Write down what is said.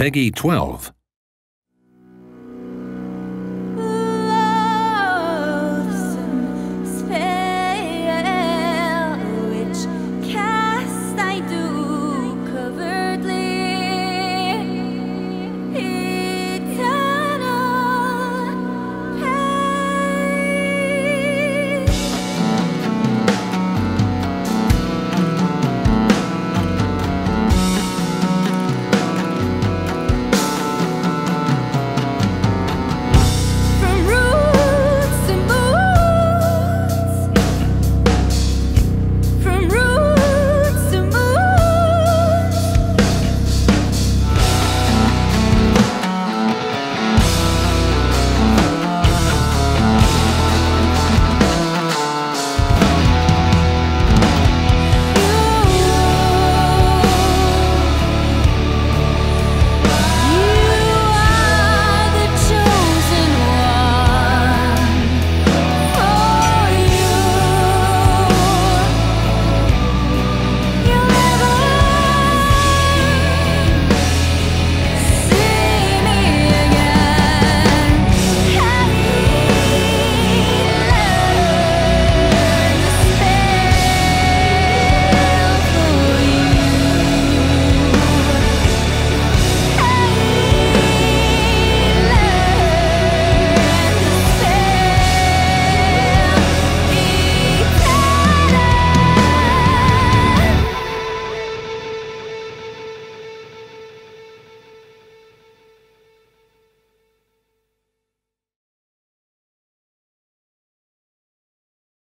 Peggy 12.